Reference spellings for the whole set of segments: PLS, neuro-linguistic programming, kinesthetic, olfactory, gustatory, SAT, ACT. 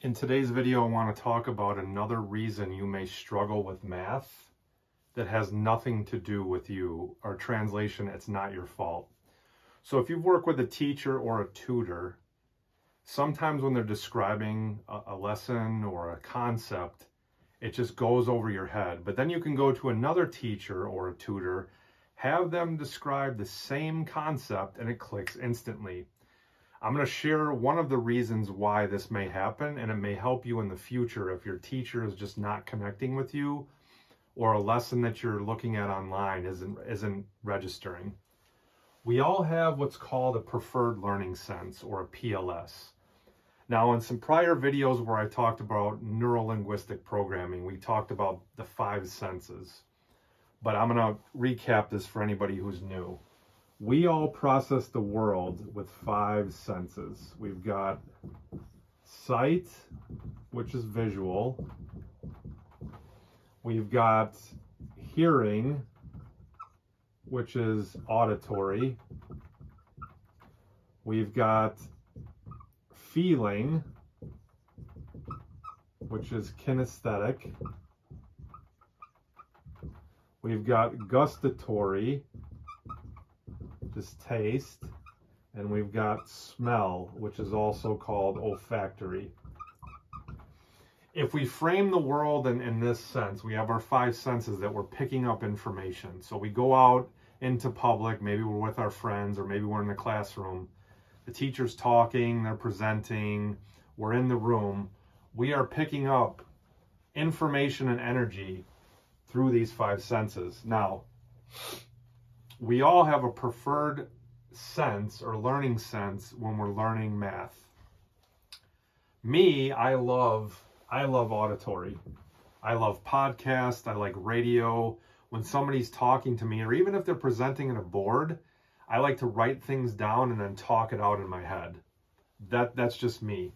In today's video, I want to talk about another reason you may struggle with math that has nothing to do with you, or translation, it's not your fault. So if you work with a teacher or a tutor, sometimes when they're describing a lesson or a concept, it just goes over your head. But then you can go to another teacher or a tutor, have them describe the same concept, and it clicks instantly. I'm going to share one of the reasons why this may happen, and it may help you in the future if your teacher is just not connecting with you or a lesson that you're looking at online isn't registering. We all have what's called a preferred learning sense, or a PLS. Now, in some prior videos where I talked about neuro-linguistic programming, we talked about the five senses. But I'm going to recap this for anybody who's new. We all process the world with five senses. We've got sight, which is visual. We've got hearing, which is auditory. We've got feeling, which is kinesthetic. We've got gustatory, is taste, and we've got smell, which is also called olfactory. If we frame the world in this sense, we have our five senses that we're picking up information. So we go out into public, maybe we're with our friends, or maybe we're in the classroom. The teacher's talking, they're presenting, we're in the room. We are picking up information and energy through these five senses. Now, we all have a preferred sense or learning sense when we're learning math. Me, I love auditory. I love podcasts, I like radio. When somebody's talking to me, or even if they're presenting on a board, I like to write things down and then talk it out in my head. That's just me.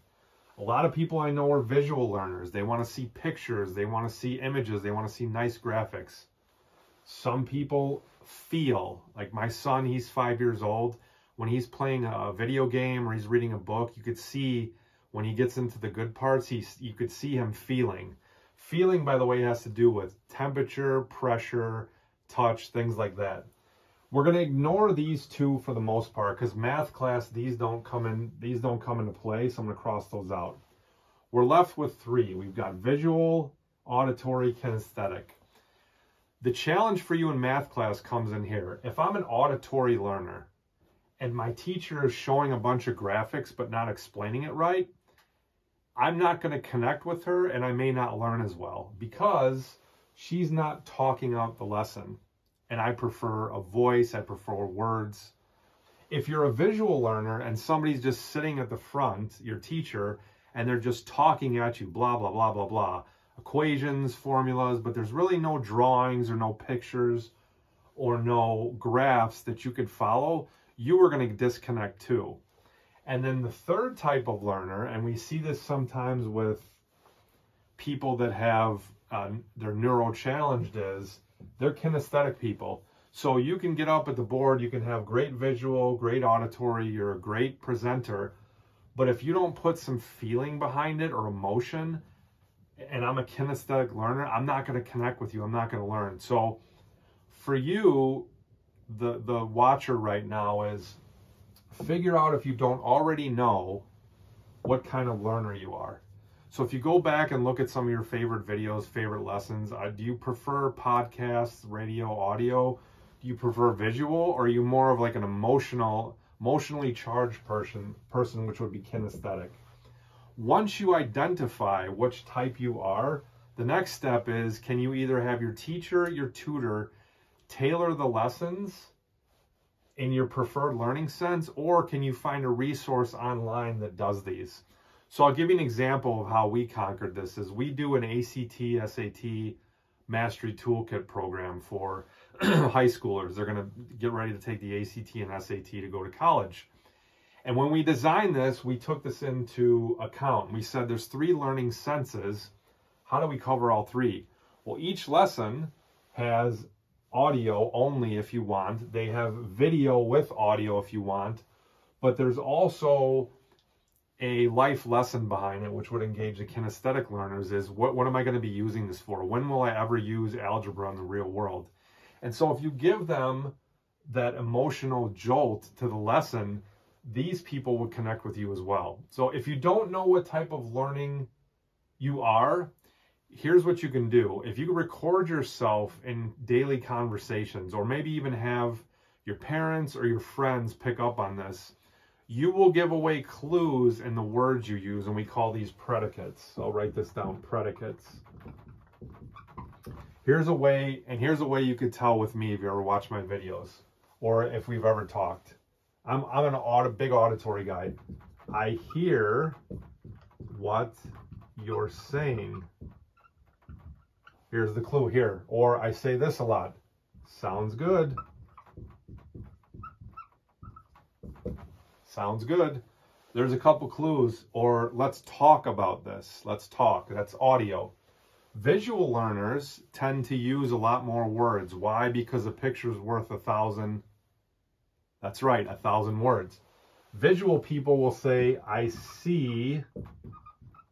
A lot of people I know are visual learners. They want to see pictures, they want to see images, they want to see nice graphics. Some people feel, like my son, he's 5 years old. When he's playing a video game or he's reading a book, you could see when he gets into the good parts, you could see him feeling. Feeling, by the way, has to do with temperature, pressure, touch, things like that. We're going to ignore these two for the most part because math class, these don't come into play, so I'm going to cross those out. We're left with three. We've got visual, auditory, kinesthetic. The challenge for you in math class comes in here. If I'm an auditory learner and my teacher is showing a bunch of graphics but not explaining it right, I'm not going to connect with her and I may not learn as well because she's not talking out the lesson. And I prefer a voice, I prefer words. If you're a visual learner and somebody's just sitting at the front, your teacher, and they're just talking at you, blah, blah, blah, blah, blah. Equations, formulas, but there's really no drawings or no pictures or no graphs that you could follow, you are going to disconnect too. And then the third type of learner, and we see this sometimes with people that have their neuro challenged, is they're kinesthetic people. So you can get up at the board, you can have great visual, great auditory, you're a great presenter, but if you don't put some feeling behind it or emotion, and I'm a kinesthetic learner, I'm not going to connect with you. I'm not going to learn. So for you, the watcher right now, is figure out if you don't already know what kind of learner you are. So if you go back and look at some of your favorite videos, favorite lessons, do you prefer podcasts, radio, audio? Do you prefer visual? Or are you more of like an emotionally charged person, which would be kinesthetic? Once you identify which type you are, the next step is, can you either have your teacher, your tutor, tailor the lessons in your preferred learning sense, or can you find a resource online that does these? So I'll give you an example of how we conquered this. Is we do an ACT, SAT Mastery Toolkit program for high schoolers. They're going to get ready to take the ACT and SAT to go to college. And when we designed this, we took this into account. We said there's three learning senses. How do we cover all three? Well, each lesson has audio only if you want. They have video with audio if you want. But there's also a life lesson behind it, which would engage the kinesthetic learners, is what am I going to be using this for? When will I ever use algebra in the real world? And so if you give them that emotional jolt to the lesson, these people would connect with you as well. So if you don't know what type of learning you are, here's what you can do. If you record yourself in daily conversations, or maybe even have your parents or your friends pick up on this, you will give away clues in the words you use, and we call these predicates. I'll write this down, predicates. Here's a way, and here's a way you could tell with me if you ever watch my videos, or if we've ever talked. I'm an big auditory guy. I hear what you're saying. Here's the clue here. Or I say this a lot. Sounds good. Sounds good. There's a couple clues. Or let's talk about this. Let's talk. That's audio. Visual learners tend to use a lot more words. Why? Because a picture's worth 1,000. That's right, 1,000 words. Visual people will say, I see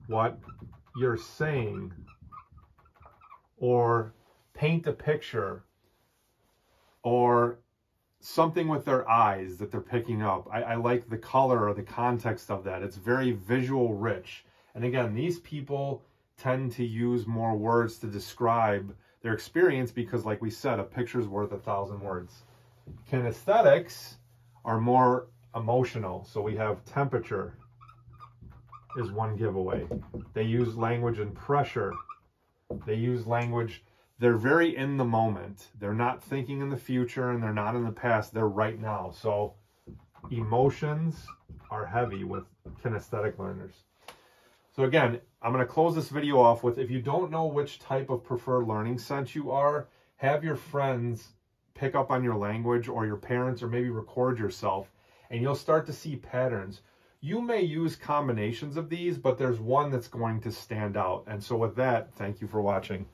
what you're saying. Or paint a picture. Or something with their eyes that they're picking up. I like the color or the context of that. It's very visual rich. And again, these people tend to use more words to describe their experience because, like we said, a picture's worth 1,000 words. Kinesthetics are more emotional. So we have temperature is one giveaway. They use language and pressure. They use language. They're very in the moment. They're not thinking in the future, and they're not in the past. They're right now. So emotions are heavy with kinesthetic learners. So again, I'm going to close this video off with, if you don't know which type of preferred learning sense you are, have your friends pick up on your language, or your parents, or maybe record yourself, and you'll start to see patterns. You may use combinations of these, but there's one that's going to stand out. And so with that, thank you for watching.